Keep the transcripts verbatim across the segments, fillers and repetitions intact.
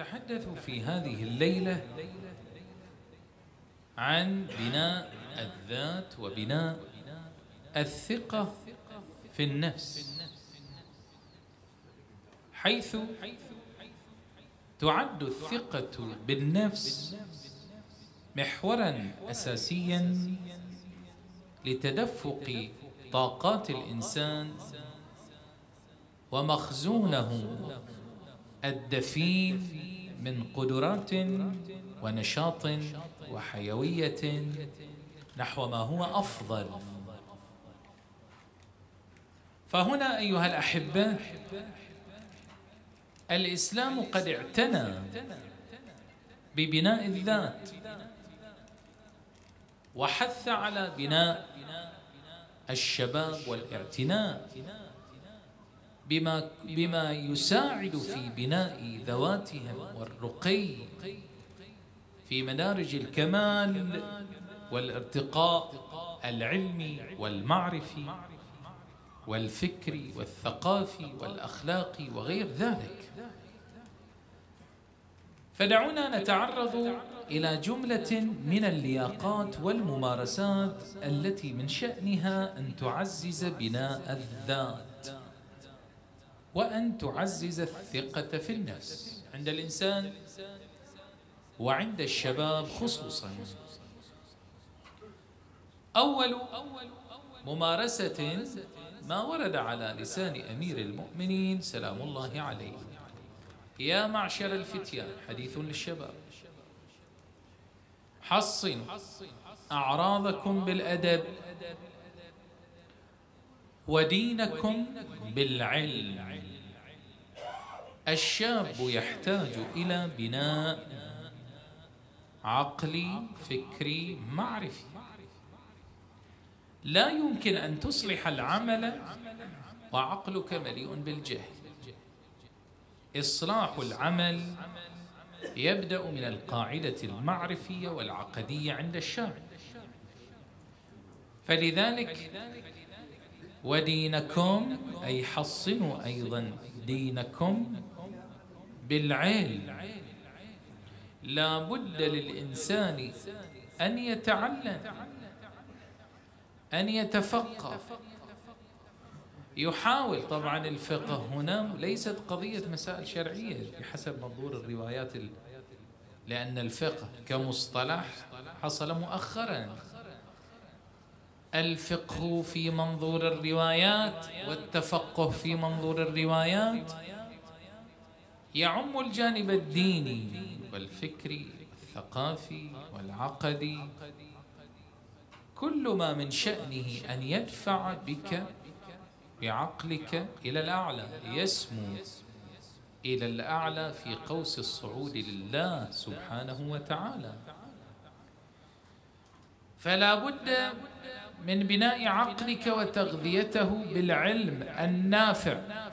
نتحدث في هذه الليلة عن بناء الذات وبناء الثقة في النفس، حيث تعد الثقة بالنفس محوراً أساسياً لتدفق طاقات الإنسان ومخزونه الدفين من قدرات ونشاط وحيوية نحو ما هو أفضل. فهنا أيها الأحبة، الإسلام قد اعتنى ببناء الذات وحث على بناء الشباب والاعتناء بما, بما يساعد في بناء ذواتهم والرقي في مدارج الكمال والارتقاء العلمي والمعرفي والفكري والثقافي والأخلاقي وغير ذلك. فدعونا نتعرض إلى جملة من اللياقات والممارسات التي من شأنها أن تعزز بناء الذات وأن تعزز الثقة في النفس عند الإنسان وعند الشباب خصوصاً. أول ممارسة ما ورد على لسان أمير المؤمنين سلام الله عليه: يا معشر الفتيان، حديث للشباب، حصنوا أعراضكم بالأدب ودينكم بالعلم. الشاب يحتاج إلى بناء عقلي فكري معرفي. لا يمكن أن تصلح العمل وعقلك مليء بالجهل. إصلاح العمل يبدأ من القاعدة المعرفية والعقدية عند الشاعر. فلذلك ودينكم، أي حصنوا أيضا دينكم بالعلم. لا بد للإنسان أن يتعلم، أن يتفقه، يحاول. طبعا الفقه هنا ليست قضية مسائل شرعية بحسب منظور الروايات، لأن الفقه كمصطلح حصل مؤخرا. الفقه في منظور الروايات والتفقه في منظور الروايات يعم الجانب الديني والفكري والثقافي والعقدي، كل ما من شأنه أن يدفع بك بعقلك إلى الأعلى، يسمو إلى الأعلى في قوس الصعود لله سبحانه وتعالى. فلا بد من بناء عقلك وتغذيته بالعلم النافع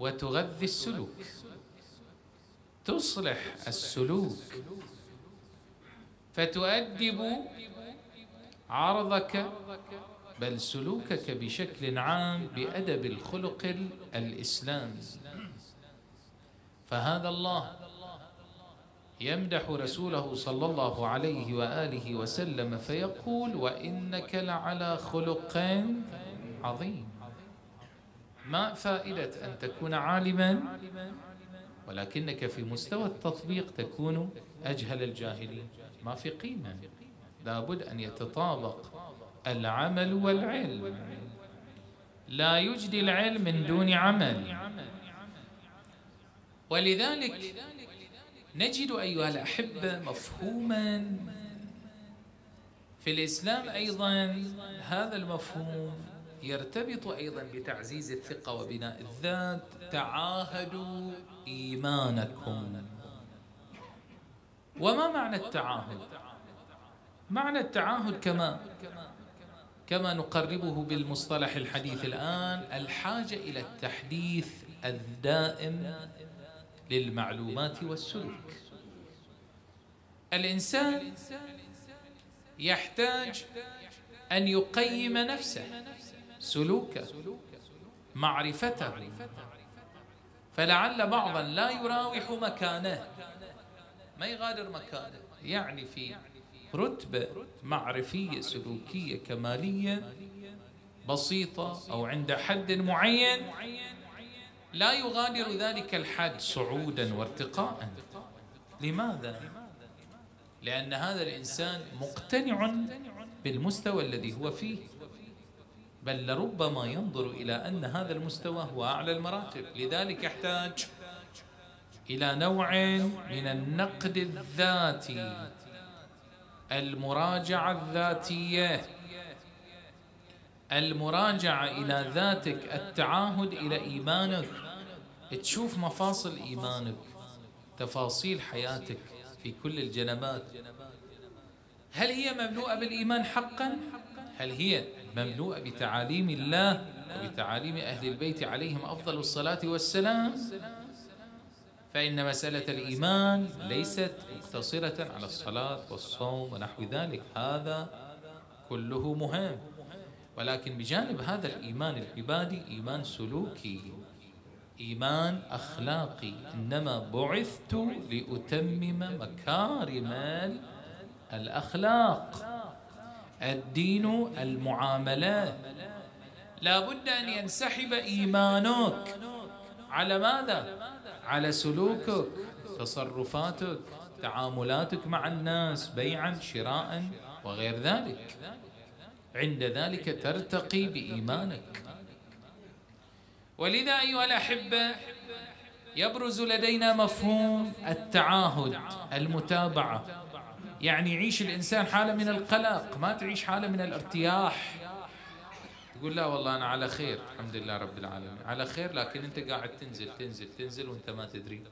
وتغذي السلوك، تصلح السلوك فتؤدب عرضك بل سلوكك بشكل عام بأدب الخلق الإسلامي. فهذا الله يمدح رسوله صلى الله عليه وآله وسلم فيقول: وإنك لعلى خلق عظيم. ما فائدة أن تكون عالما ولكنك في مستوى التطبيق تكون أجهل الجاهلين؟ ما في قيمة. لابد أن يتطابق العمل والعلم. لا يجدي العلم من دون عمل. ولذلك نجد أيها الأحبة مفهوما في الإسلام أيضا، هذا المفهوم يرتبط أيضا بتعزيز الثقة وبناء الذات: تعاهدوا إيمانكم. وما معنى التعاهد؟ معنى التعاهد كما كما نقربه بالمصطلح الحديث الآن، الحاجة إلى التحديث الدائم للمعلومات والسلوك. الإنسان يحتاج أن يقيم نفسه، سلوكه، معرفته، فلعل بعضا لا يراوح مكانه، ما يغادر مكانه، يعني في رتبة معرفية سلوكية كمالية بسيطة أو عند حد معين لا يغادر ذلك الحد صعودا وارتقاء. لماذا؟ لأن هذا الإنسان مقتنع بالمستوى الذي هو فيه، بل لربما ينظر إلى أن هذا المستوى هو أعلى المراتب، لذلك يحتاج إلى نوع من النقد الذاتي، المراجعة الذاتية، المراجعة إلى ذاتك، التعاهد إلى إيمانك، تشوف مفاصل إيمانك، تفاصيل حياتك في كل الجنبات، هل هي مملوءة بالإيمان حقا؟ هل هي مملوءة بتعاليم الله وبتعاليم أهل البيت عليهم أفضل الصلاة والسلام؟ فإن مسألة الإيمان ليست مقتصرة على الصلاة والصوم ونحو ذلك، هذا كله مهم، ولكن بجانب هذا الإيمان العبادي إيمان سلوكي، إيمان أخلاقي، إنما بعثت لأتمم مكارم الأخلاق. الدين المعاملة، لابد أن ينسحب إيمانك على ماذا؟ على سلوكك، تصرفاتك، تعاملاتك مع الناس، بيعا شراء وغير ذلك، عند ذلك ترتقي بإيمانك. ولذا أيها الأحبة يبرز لدينا مفهوم التعاهد، المتابعة، يعني يعيش الإنسان حالة من القلق، ما تعيش حالة من الارتياح، يقول لا والله أنا على خير الحمد لله رب العالمين، على خير، لكن أنت قاعد تنزل تنزل تنزل وأنت ما تدري.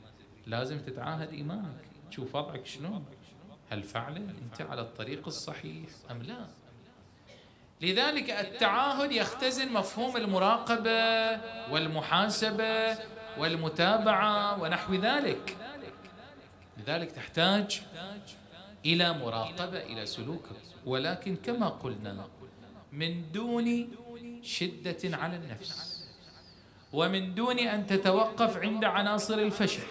لازم تتعاهد إيمانك، تشوف وضعك شنو، هل فعلا أنت على الطريق الصحيح أم لا؟ لذلك التعاهد يختزن مفهوم المراقبة والمحاسبة والمتابعة ونحو ذلك، لذلك تحتاج إلى مراقبة إلى سلوكك، ولكن كما قلنا من دون شدة على النفس، ومن دون أن تتوقف عند عناصر الفشل،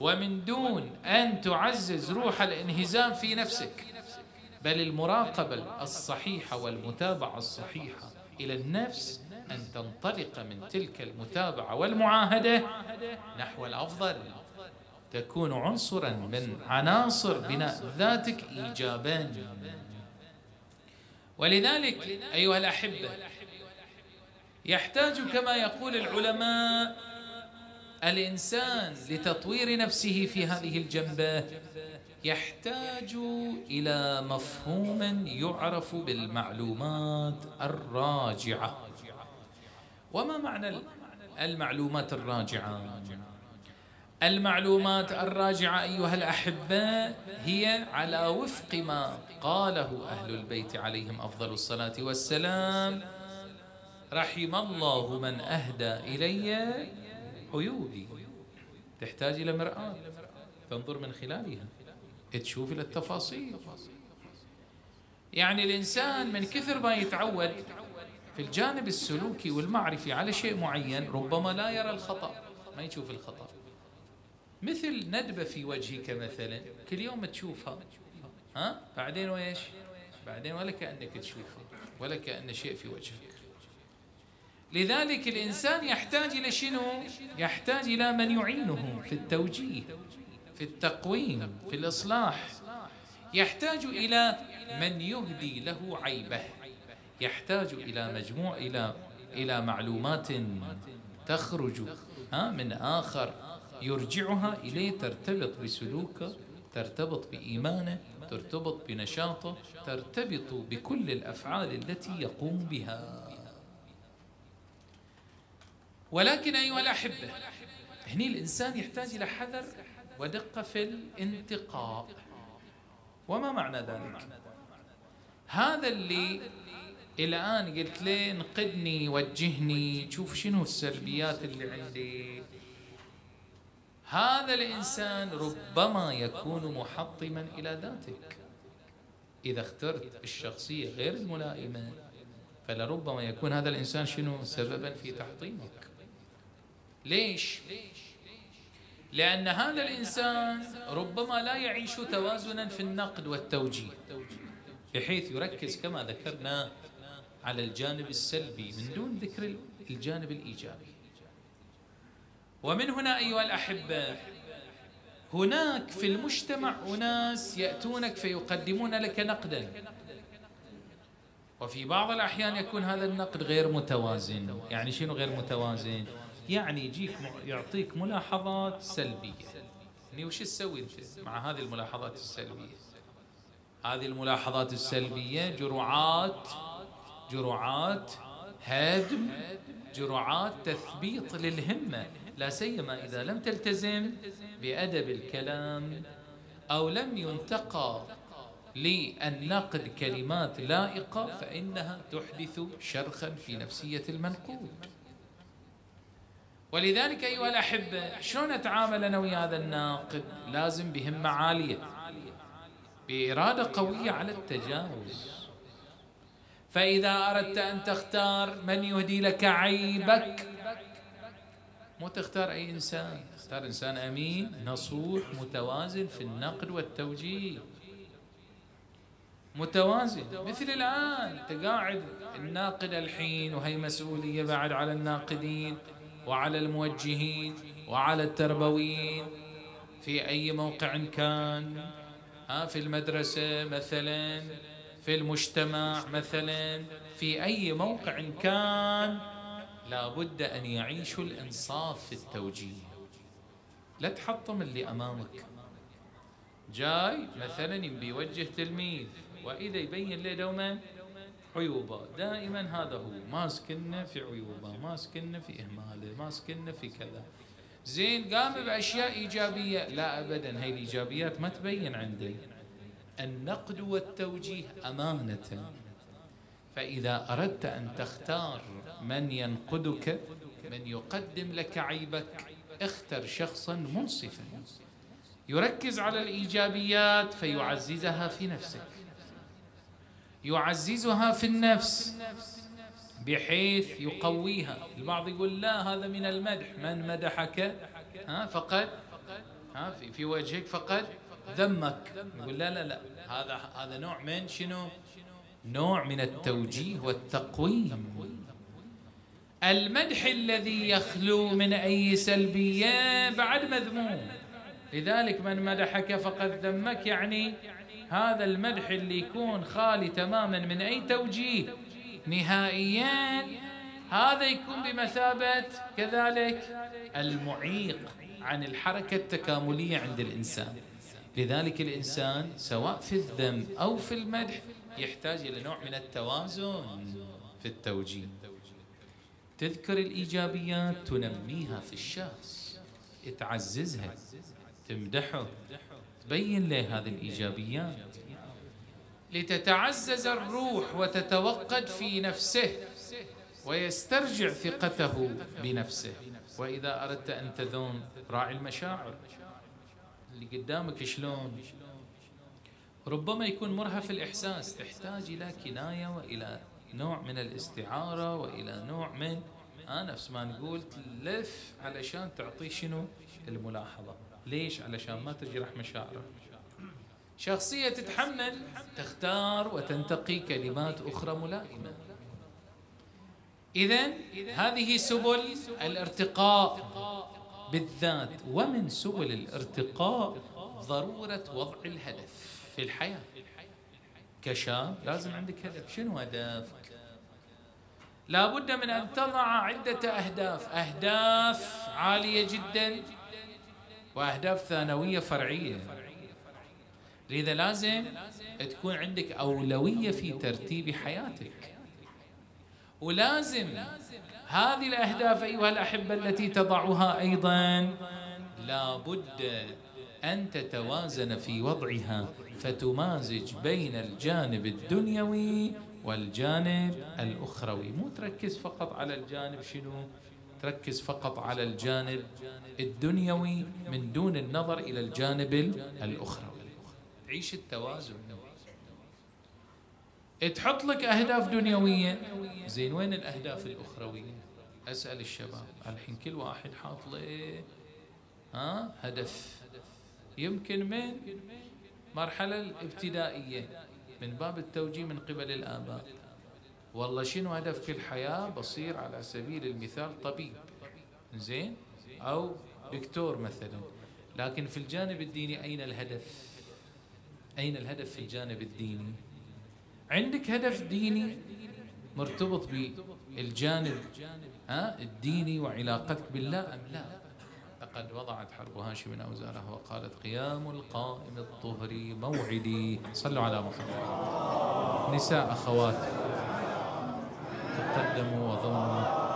ومن دون أن تعزز روح الانهزام في نفسك، بل المراقبة الصحيحة والمتابعة الصحيحة إلى النفس أن تنطلق من تلك المتابعة والمعاهدة نحو الأفضل، تكون عنصراً من عناصر بناء ذاتك إيجاباً. ولذلك أيها الأحبة يحتاج كما يقول العلماء الإنسان لتطوير نفسه في هذه الجنبة، يحتاج إلى مفهوم يعرف بالمعلومات الراجعة. وما معنى المعلومات الراجعة؟ المعلومات الراجعة أيها الأحبة هي على وفق ما قاله أهل البيت عليهم أفضل الصلاة والسلام: رحم الله من أهدى إلي عيوبي. تحتاج إلى مرآة تنظر من خلالها، تشوف إلى التفاصيل، يعني الإنسان من كثر ما يتعود في الجانب السلوكي والمعرفي على شيء معين ربما لا يرى الخطأ، ما يشوف الخطأ، مثل ندبة في وجهك مثلا كل يوم تشوفها، ها بعدين ويش بعدين ولا كأنك تشوفها ولا كأن شيء في وجهك. لذلك الإنسان يحتاج إلى شنو؟ يحتاج إلى من يعينه في التوجيه، في التقويم، في الإصلاح، يحتاج إلى من يهدي له عيبه، يحتاج إلى مجموع إلى إلى معلومات تخرج ها من آخر يرجعها إليه، ترتبط بسلوكه، ترتبط بإيمانه، ترتبط بنشاطه، ترتبط بكل الأفعال التي يقوم بها. ولكن أيها الأحبة هني الإنسان يحتاج إلى حذر ودقة في الانتقاء. وما معنى ذلك؟ هذا اللي الآن قلت لي انقدني، وجهني، شوف شنو السلبيات اللي عندي، هذا الإنسان ربما يكون محطما إلى ذاتك إذا اخترت الشخصية غير الملائمة، فلربما يكون هذا الإنسان شنو؟ سببا في تحطيمك. ليش؟ لأن هذا الإنسان ربما لا يعيش توازنا في النقد والتوجيه، بحيث يركز كما ذكرنا على الجانب السلبي من دون ذكر الجانب الإيجابي. ومن هنا أيها الأحبة، هناك في المجتمع أناس يأتونك فيقدمون لك نقدا، وفي بعض الأحيان يكون هذا النقد غير متوازن. يعني شنو غير متوازن؟ يعني يجيك يعطيك ملاحظات سلبية. يعني وش تسوي انت مع هذه الملاحظات السلبية؟ هذه الملاحظات السلبية جرعات جرعات هدم، جرعات تثبيط للهمة، لا سيما إذا لم تلتزم بأدب الكلام أو لم ينتقى للنقد كلمات لائقة، فإنها تحدث شرخا في نفسية المنقود. ولذلك أيها الأحبة، شلون نتعامل أنا ويا هذا الناقد؟ لازم بهمة عالية، بإرادة قوية على التجاوز. فإذا أردت أن تختار من يهدي لك عيبك، مو تختار أي إنسان، تختار إنسان أمين نصوح متوازن في النقد والتوجيه. متوازن، مثل الآن تقاعد الناقد الحين، وهي مسؤولية بعد على الناقدين وعلى الموجهين وعلى التربويين في أي موقع كان، في المدرسة مثلا، في المجتمع مثلا، في أي موقع كان، لابد أن يعيشوا الإنصاف في التوجيه. لا تحطم اللي أمامك. جاي مثلا بيوجه تلميذ، وإذا يبين له دوما عيوبه، دائما هذا هو ماسكنا في عيوبه، ماسكنا في إهماله، ماسكنا في كذا. زين قام بأشياء إيجابية، لا أبدا، هاي الإيجابيات ما تبين عندي. النقد والتوجيه أمانة، فإذا أردت أن تختار من ينقدك، من يقدم لك عيبك، اختر شخصا منصفا يركز على الإيجابيات فيعززها في نفسك، يعززها في النفس بحيث يقويها. البعض يقول لا هذا من المدح، من مدحك ها فقد ها في, في وجهك فقد ذمك. يقول لا لا لا، هذا هذا نوع من شنو؟ نوع من التوجيه والتقويم. المدح الذي يخلو من أي سلبية بعد مذموم. لذلك من مدحك فقد ذمك، يعني هذا المدح اللي يكون خالي تماما من أي توجيه نهائيا، هذا يكون بمثابة كذلك المعيق عن الحركة التكاملية عند الإنسان. لذلك الإنسان سواء في الذم أو في المدح يحتاج إلى نوع من التوازن في التوجيه. تذكر الإيجابيات، تنميها في الشخص، تعززها، تمدحه، تبين له هذه الإيجابيات لتتعزز الروح وتتوقد في نفسه ويسترجع ثقته بنفسه. وإذا أردت أن تذم، راعي المشاعر اللي قدامك. شلون؟ ربما يكون مرهف الإحساس، تحتاج إلى كناية وإلى نوع من الاستعارة وإلى نوع من آه نفس ما نقول تلف علشان تعطيه شنو؟ الملاحظة. ليش؟ علشان ما تجرح مشاعره. شخصية تتحمل، تختار وتنتقي كلمات أخرى ملائمة. إذن هذه سبل الارتقاء بالذات. ومن سبل الارتقاء ضرورة وضع الهدف في الحياة. كشاب لازم عندك هدف. شنو هدفك؟ لابد من أن تضع عدة أهداف، أهداف عالية جدا وأهداف ثانوية فرعية. لذا لازم تكون عندك أولوية في ترتيب حياتك، ولازم هذه الأهداف أيها الأحبة التي تضعها أيضا لابد أن تتوازن في وضعها، فتمازج بين الجانب الدنيوي والجانب الأخروي. مو تركز فقط على الجانب شنو؟ تركز فقط على الجانب الدنيوي من دون النظر إلى الجانب الأخروي. عيش التوازن. تحط لك أهداف دنيوية، زين وين الأهداف الأخروية؟ أسأل الشباب الحين كل واحد حاط له إيه؟ ها هدف، يمكن من مرحلة الابتدائية من باب التوجيه من قبل الآباء. والله شنو هدفك الحياة؟ بصير على سبيل المثال طبيب زين أو دكتور مثلا، لكن في الجانب الديني أين الهدف؟ أين الهدف في الجانب الديني؟ عندك هدف ديني مرتبط بالجانب ها الديني وعلاقتك بالله أم لا؟ لقد وضعت حرب هاشم أوزاره وقالت قيام القائم الطهري موعدي. صلوا على محمد. نساء أخوات تقدموا وضموا.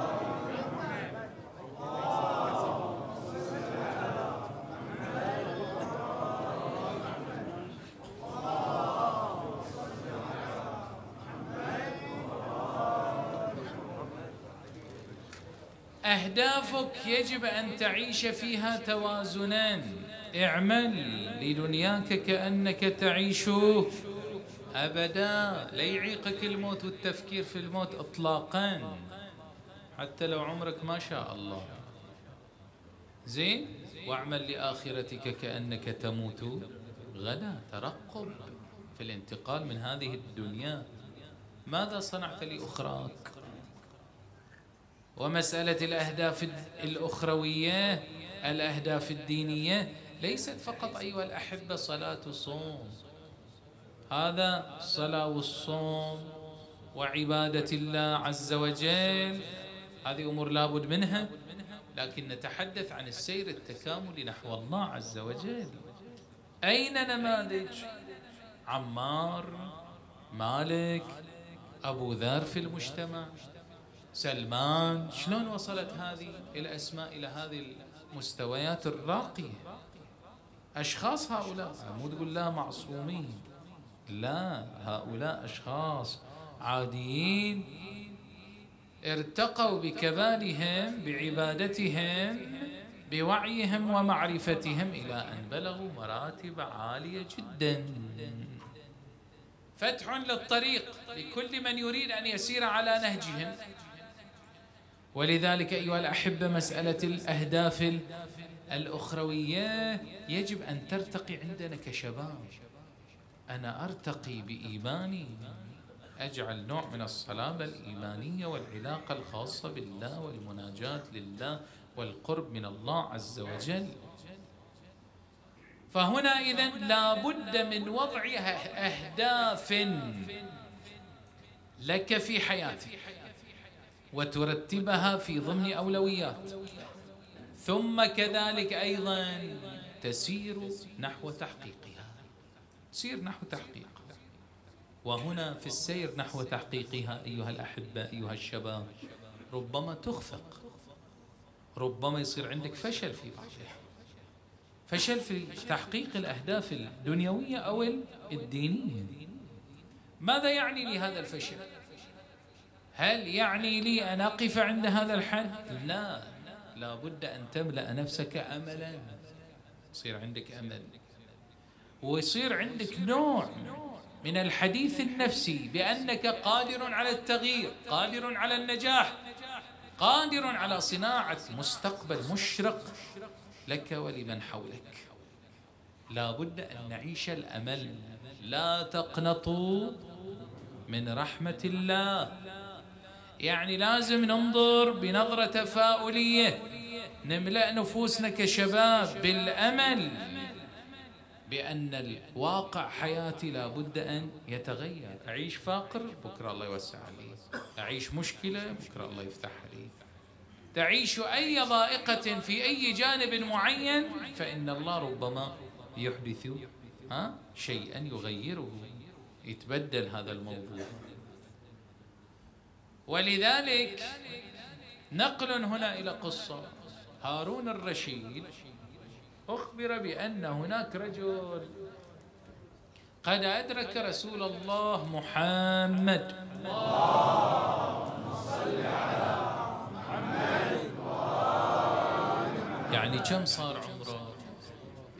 أهدافك يجب أن تعيش فيها توازناً. اعمل لدنياك كأنك تعيش أبداً، لا يعيقك الموت والتفكير في الموت إطلاقاً، حتى لو عمرك ما شاء الله. زين؟ واعمل لآخرتك كأنك تموت غدا. ترقب في الانتقال من هذه الدنيا، ماذا صنعت لأخراك؟ ومسألة الأهداف الأخروية، الأهداف الدينية ليست فقط أيها الأحبة صلاة وصوم، هذا الصلاة والصوم وعبادة الله عز وجل، هذه أمور لابد منها، لكن نتحدث عن السير التكاملي نحو الله عز وجل. أين نماذج؟ عمار، مالك، أبو ذر في المجتمع، سلمان، شلون وصلت هذه الأسماء إلى هذه المستويات الراقية؟ أشخاص هؤلاء، مو تقول لا معصومين، لا، هؤلاء أشخاص عاديين ارتقوا بكبالهم بعبادتهم بوعيهم ومعرفتهم إلى أن بلغوا مراتب عالية جدا. فتح للطريق لكل من يريد أن يسير على نهجهم. ولذلك أيها الأحبة مسألة الأهداف الأخروية يجب أن ترتقي عندنا كشباب. أنا أرتقي بإيماني، أجعل نوع من الصلابة الإيمانية والعلاقة الخاصة بالله والمناجاة لله والقرب من الله عز وجل. فهنا إذن لابد من وضع أهداف لك في حياتك وترتبها في ضمن أولويات، ثم كذلك أيضا تسير نحو تحقيقها. تسير نحو تحقيقها، وهنا في السير نحو تحقيقها أيها الأحبة أيها الشباب ربما تخفق، ربما يصير عندك فشل في بعضها، فشل في تحقيق الأهداف الدنيوية أو الدينية. ماذا يعني لي هذا الفشل؟ هل يعني لي أن أقف عند هذا الحد؟ لا، لابد أن تملأ نفسك أملا، يصير عندك أمل ويصير عندك نوع من الحديث النفسي بأنك قادر على التغيير، قادر على النجاح، قادر على صناعة مستقبل مشرق لك ولمن حولك. لابد أن نعيش الأمل. لا تقنطوا من رحمة الله، يعني لازم ننظر بنظرة تفاؤلية، نملأ نفوسنا كشباب بالأمل بأن الواقع حياتي لابد أن يتغير. أعيش فاقر، بكرة الله يوسع علي، أعيش مشكلة، بكرة الله يفتح علي، تعيش أي ضائقة في أي جانب معين، فإن الله ربما يحدث ها شيئا يغيره، يتبدل هذا الموضوع. ولذلك نقل هنا إلى قصة هارون الرشيد، أخبر بأن هناك رجل قد أدرك رسول الله محمد اللهم صل على، يعني كم صار عمره؟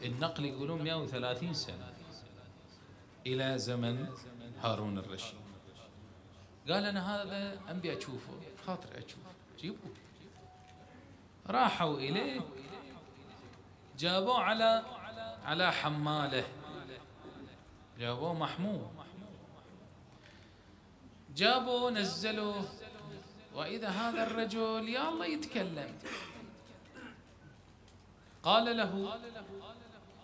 النقل يقولون مئة وثلاثين سنة إلى زمن هارون الرشيد. قال أنا هذا أنبي أشوفه، خاطر أشوفه، جيبوه. راحوا إليه جابوه على على حماله، جابوه محموم، جابوه نزلوه، وإذا هذا الرجل يا الله يتكلم. قال له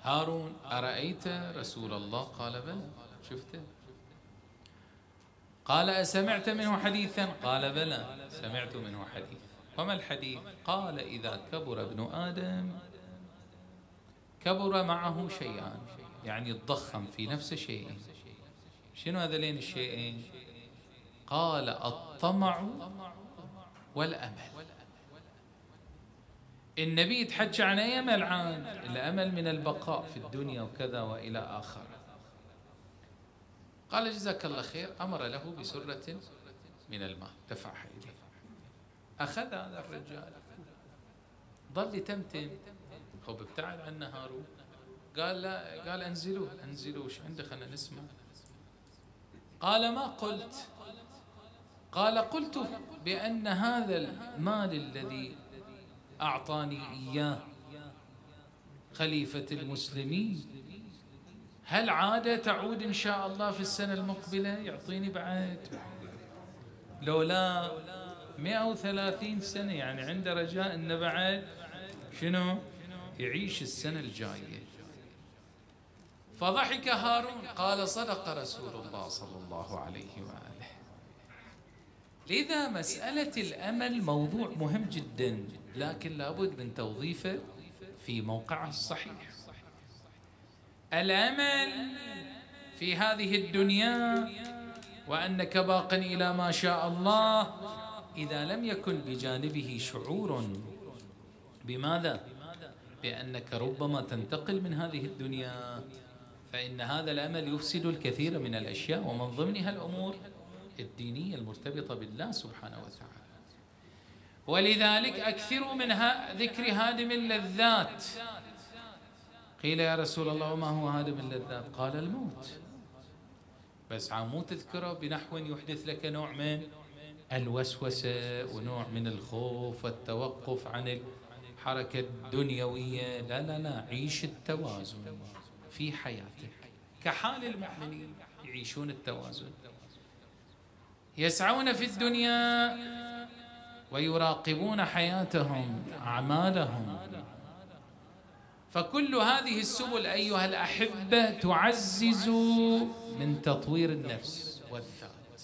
هارون أرأيت رسول الله؟ قال بلى شفته. قال أسمعت منه حديثا؟ قال بلى سمعت منه حديث. وما الحديث؟ قال إذا كبر ابن آدم كبر معه شيئان، يعني تضخم في نفس شيئين. شنو هذين الشيئين؟ قال الطمع والأمل. النبي يتحكى عن أي أمل؟ عن الأمل من البقاء في الدنيا وكذا وإلى آخر. قال جزاك الله خير، أمر له بسرة من الماء دفعها إليه. أخذ هذا الرجال ظل يتمتم، هو ابتعد عنه هارون، قال لا، قال أنزلوه أنزلوه ايش عنده خلنا نسمع. قال ما قلت؟ قال قلت بأن هذا المال الذي أعطاني إياه خليفة المسلمين هل عادة تعود إن شاء الله في السنة المقبلة يعطيني بعد لولا مئة وثلاثين سنة، يعني عنده رجاء إنه بعد شنو يعيش السنة الجاية. فضحك هارون قال صدق رسول الله صلى الله عليه وآله. لذا مسألة الأمل موضوع مهم جدا، لكن لابد من توظيفه في موقعه الصحيح. الأمل في هذه الدنيا وأنك باق إلى ما شاء الله إذا لم يكن بجانبه شعور بماذا؟ بأنك ربما تنتقل من هذه الدنيا، فإن هذا الأمل يفسد الكثير من الأشياء ومن ضمنها الأمور الدينية المرتبطة بالله سبحانه وتعالى. ولذلك أكثروا من ذكر هادم اللذات. قيل يا رسول الله وما هو هادم اللذات؟ قال الموت، بس عمو تذكره بنحو يحدث لك نوع من الوسوسة ونوع من الخوف والتوقف عن الحركة الدنيوية. لا لا لا، عيش التوازن في حياتك كحال المؤمنين، يعيشون التوازن، يسعون في الدنيا ويراقبون حياتهم أعمالهم. فكل هذه السبل أيها الأحبة تعزز من تطوير النفس والذات،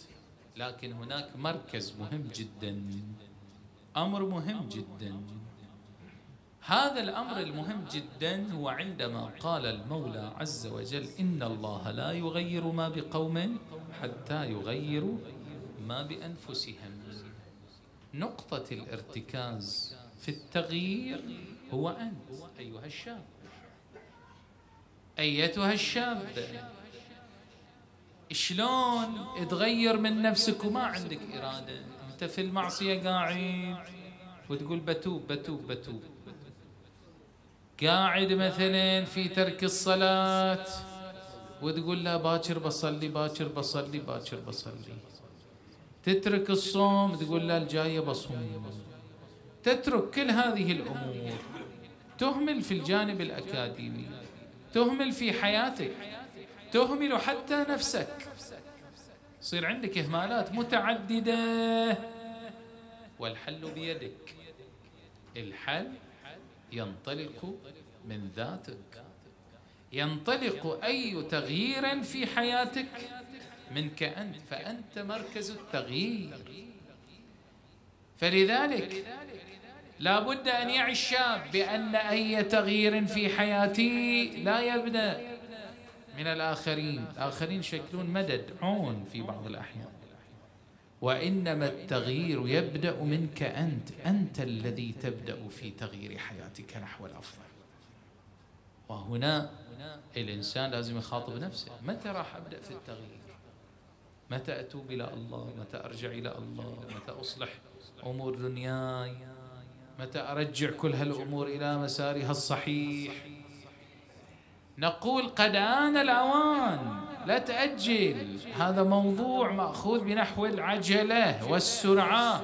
لكن هناك مركز مهم جدا، أمر مهم جدا. هذا الأمر المهم جدا هو عندما قال المولى عز وجل إن الله لا يغير ما بقوم حتى يغيروا ما بأنفسهم. نقطة الارتكاز في التغيير هو أنت أيها الشاب، أيتها الشابة، شلون تغير من نفسك وما عندك إرادة؟ أنت في المعصية قاعد وتقول بتوب بتوب بتوب، قاعد مثلا في ترك الصلاة وتقول لا باكر بصلي باكر بصلي باكر بصلي، تترك الصوم تقول لا الجاية بصوم، تترك كل هذه الأمور، تهمل في الجانب الأكاديمي، تهمل في حياتك، تهمل حتى نفسك، يصير عندك إهمالات متعددة. والحل بيدك، الحل ينطلق من ذاتك، ينطلق أي تغيير في حياتك منك أنت، فأنت مركز التغيير. فلذلك لا بد أن يعي الشاب بأن أي تغيير في حياتي لا يبدأ من الآخرين، الآخرين يشكلون مدد عون في بعض الأحيان، وإنما التغيير يبدأ منك أنت، أنت الذي تبدأ في تغيير حياتك نحو الأفضل. وهنا الإنسان لازم يخاطب نفسه، متى راح أبدأ في التغيير؟ متى أتوب إلى الله؟ متى أرجع إلى الله؟ متى أصلح أمور دنياي؟ متى أرجع كل هالأمور إلى مسارها الصحيح؟ نقول قد آن الأوان، لا تأجل. هذا موضوع مأخوذ بنحو العجلة والسرعة،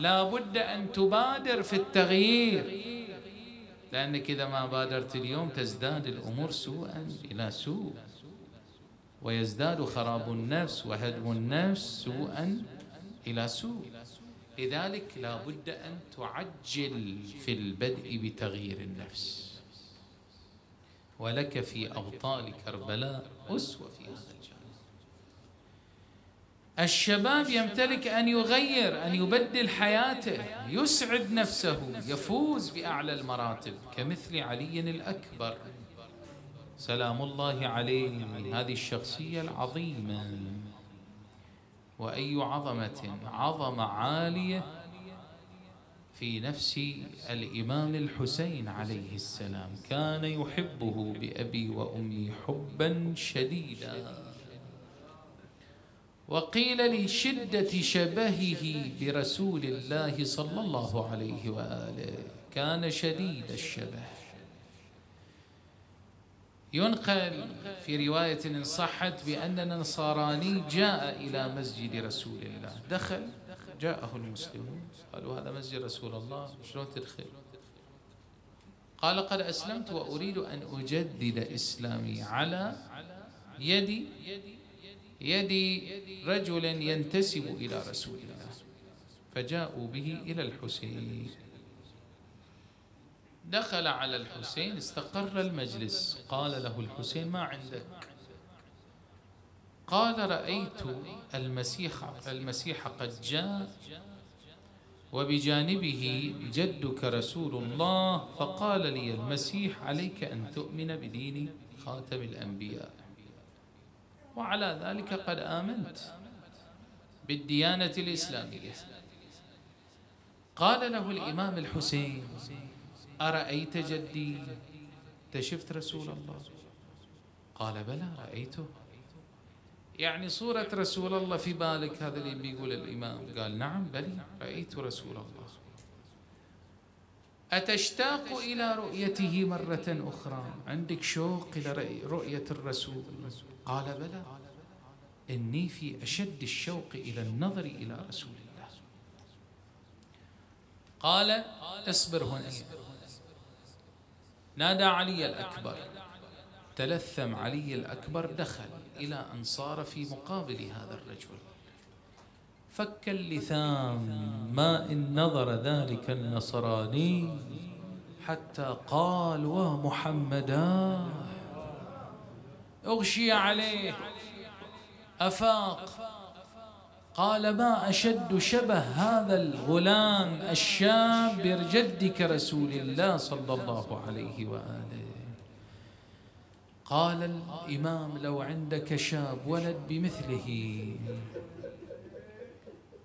لا بد أن تبادر في التغيير، لأنك إذا ما بادرت اليوم تزداد الأمور سوءا إلى سوء، ويزداد خراب النفس وهدم النفس سوءا إلى سوء. لذلك لا بد أن تعجل في البدء بتغيير النفس. ولك في أبطال كربلاء أسوة في هذا الجانب. الشباب يمتلك أن يغير، أن يبدل حياته، يسعد نفسه، يفوز بأعلى المراتب، كمثل علي الأكبر سلام الله عليه، من هذه الشخصية العظيمة. وأي عظمة، عظمة عالية في نفس الإمام الحسين عليه السلام، كان يحبه بأبي وأمي حبا شديدا. وقيل لشدة شبهه برسول الله صلى الله عليه وآله، كان شديد الشبه. ينقل في رواية إن صحت بأن نصراني جاء إلى مسجد رسول الله، دخل جاءه المسلمون قالوا هذا مسجد رسول الله شلون تدخل؟ قال قد أسلمت وأريد أن أجدد إسلامي على يدي يدي رجل ينتسب إلى رسول الله. فجاءوا به إلى الحسين، دخل على الحسين، استقر المجلس. قال له الحسين ما عندك؟ قال رأيت المسيح المسيح قد جاء وبجانبه جدك رسول الله، فقال لي المسيح عليك أن تؤمن بدين خاتم الأنبياء، وعلى ذلك قد آمنت بالديانة الإسلامية. قال له الإمام الحسين أرأيت جدي؟ شفت رسول الله؟ قال بلى رأيته. يعني صورة رسول الله في بالك، هذا اللي بيقول الإمام. قال نعم بلى رأيت رسول الله. أتشتاق إلى رؤيته مرة أخرى؟ عندك شوق إلى رؤية الرسول؟ قال بلى، إني في أشد الشوق إلى النظر إلى رسول الله. قال اصبر هنا. نادى علي الأكبر، تلثم علي الأكبر، دخل إلى أن صار في مقابل هذا الرجل، فك اللثام، ما إن نظر ذلك النصراني حتى قال ومحمدا، أغشي عليه، أفاق. قال ما أشد شبه هذا الغلام الشاب برجدك رسول الله صلى الله عليه وآله. قال الإمام لو عندك شاب ولد بمثله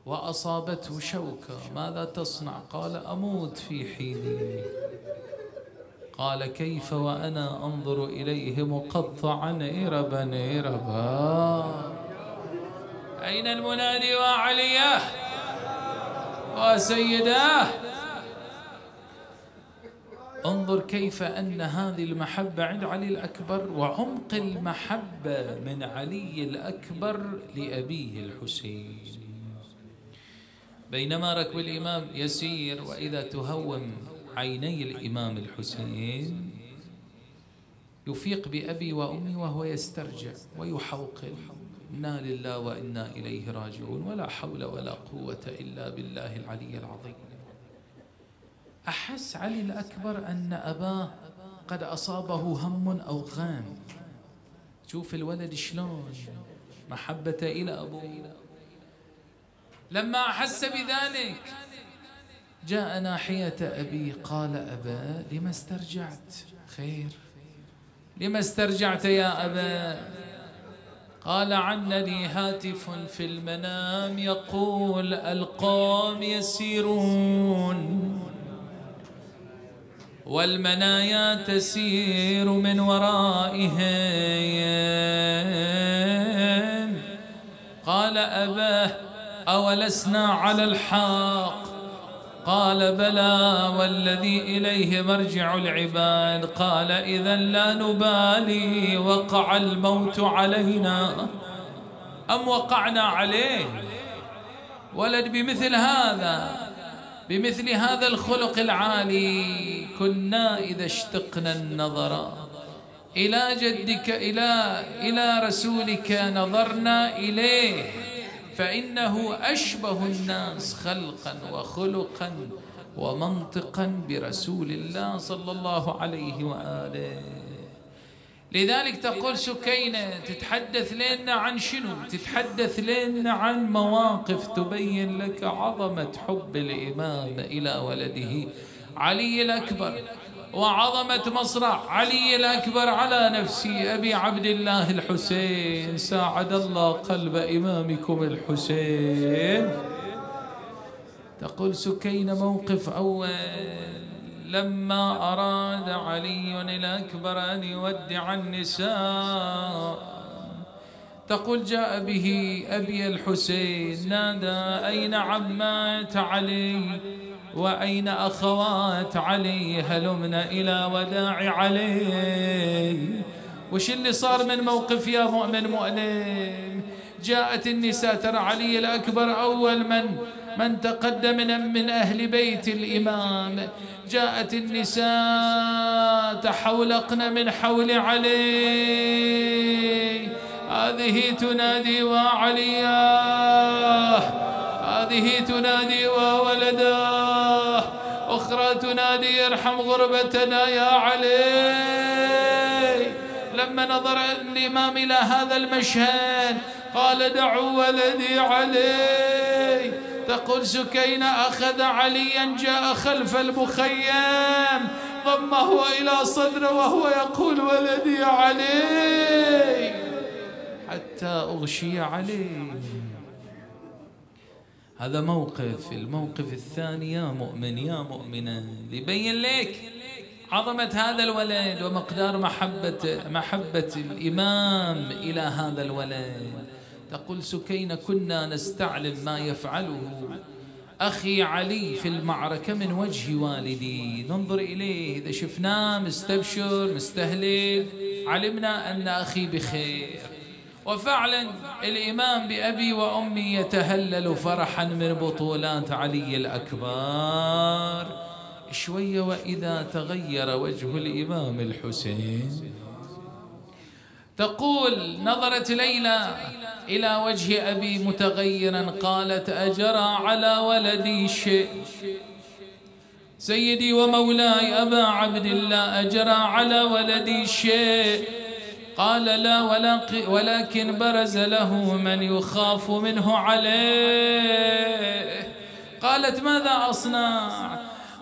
وأصابته شوكة ماذا تصنع؟ قال أموت في حيني. قال كيف وأنا أنظر إليه مقطعا إربا إربا؟ أين المنادي وعليه وسيداه؟ انظر كيف أن هذه المحبة عند علي الأكبر وعمق المحبة من علي الأكبر لأبيه الحسين. بينما ركب الإمام يسير وإذا تهوم عيني الإمام الحسين، يفيق بأبي وأمي وهو يسترجع ويحوقل، إنا لله وإنا إليه راجعون، ولا حول ولا قوة إلا بالله العلي العظيم. أحس علي الأكبر أن أباه قد أصابه هم أو غم. شوف الولد شلون محبة إلى أبوه. لما أحس بذلك جاء ناحية أبي، قال أبا لما استرجعت؟ خير، لما استرجعت يا أبا؟ قال عنني هاتف في المنام يقول القوم يسيرون والمنايا تسير من ورائهم. قال أبا أولسنا على الحق؟ قال بلى والذي إليه مرجع العباد. قال إذا لا نبالي وقع الموت علينا أم وقعنا عليه. ولد بمثل هذا بمثل هذا الخلق العالي كنا إذا اشتقنا النظر إلى جدك إلى إلى رسولك نظرنا إليه، فإنه أشبه الناس خلقا وخلقا ومنطقا برسول الله صلى الله عليه وآله. لذلك تقول سكينة تتحدث لنا عن شنو؟ تتحدث لنا عن مواقف تبين لك عظمة حب الإمام إلى ولده علي الأكبر، وعظمة مصرع علي الأكبر على نفسي أبي عبد الله الحسين. ساعد الله قلب إمامكم الحسين. تقول سكينة موقف أول، لما أراد علي الأكبر أن يودع النساء، تقول جاء به أبي الحسين نادى أين عمات علي وأين أخوات علي، هلمنا إلى وداع علي. وش اللي صار من موقف يا مؤمن مؤلم؟ جاءت النساء، ترى علي الأكبر أول من من تقدم من, من أهل بيت الإمام، جاءت النساء تحولقن من حول علي، هذه تنادي وعلياه، هذه تنادي وولداه، أخرى تنادي ارحم غربتنا يا علي. لما نظر الإمام إلى هذا المشهد قال دعوا ولدي علي. تقول سكينة أخذ عليا جاء خلف المخيم ضمه إلى صدره وهو يقول ولدي علي حتى أغشي عليه. هذا موقف. الموقف الثاني يا مؤمن يا مؤمنة ليبين لك عظمة هذا الولد ومقدار محبة محبة الإمام إلى هذا الولد. تقول سكينة كنا نستعلم ما يفعله أخي علي في المعركة من وجه والدي، ننظر إليه إذا شفناه مستبشر مستهلل علمنا أن أخي بخير. وفعلا الإمام بأبي وأمي يتهلل فرحا من بطولات علي الأكبر. شوية وإذا تغير وجه الإمام الحسين. تقول نظرت ليلى إلى وجه أبي متغيرا قالت أجرى على ولدي شيء، سيدي ومولاي أبا عبد الله أجرى على ولدي شيء. قال لا ولكن برز له من يخاف منه عليه. قالت ماذا أصنع؟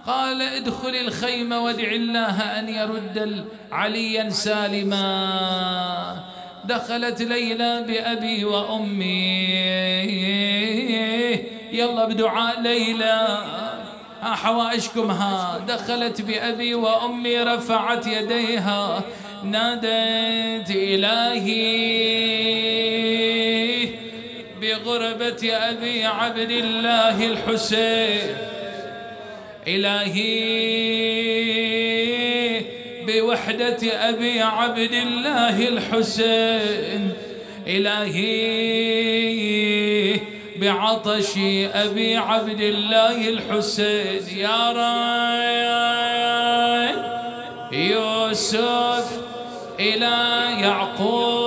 قال ادخل الخيمة وادع الله أن يرد عليا سالما. دخلت ليلى بأبي وأمي، يلا بدعاء ليلى ها حوائجكم ها. دخلت بأبي وأمي رفعت يديها نادت إلهي بغربة أبي عبد الله الحسين، إلهي بوحدة أبي عبد الله الحسين، إلهي بعطش أبي عبد الله الحسين. يا راي يوسف إلى يعقوب